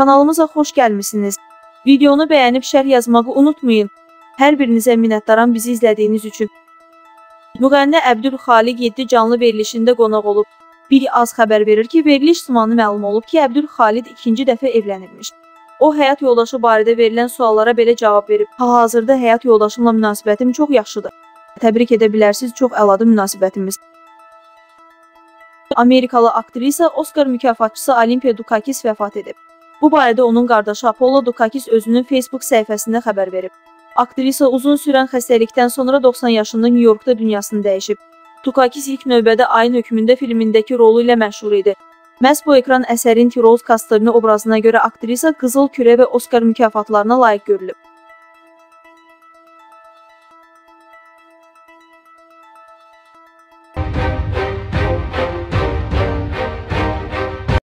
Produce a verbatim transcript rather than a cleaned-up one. Kanalımıza xoş gəlmisiniz. Videonu bəyənib şərh yazmağı unutmayın. Hər birinizə minnətdaram bizi izlədiyiniz üçün. Müğənni Əbdülxalid yeddi canlı verilişində qonaq olub. Bir az xəbər verir ki, veriliş zamanı məlum olub ki, Əbdülxalid ikinci dəfə evlənibmiş. O, həyat yoldaşı barədə verilən suallara belə cavab verib. Hal-hazırda həyat yoldaşımla münasibətim çox yaxşıdır. Təbrik edə bilərsiniz, çox əladır münasibətimiz. Amerikalı aktrisa Oscar mükafatçısı Olimpiya Dukakis vəfat edib. Bu barədə onun qardaşı Apollo Dukakis özünün Facebook səhifəsində xəbər verib. Aktrisa uzun sürən xəstəlikdən sonra doxsan yaşında New Yorkda dünyasını dəyişib. Dukakis ilk növbədə Ayın hökmündə filmindəki rolu ilə məşhur idi. Məhz bu ekran əsərin Tiroz Kastelini obrazına görə aktrisa Qızıl Kürə və Oscar mükafatlarına layiq görülüb.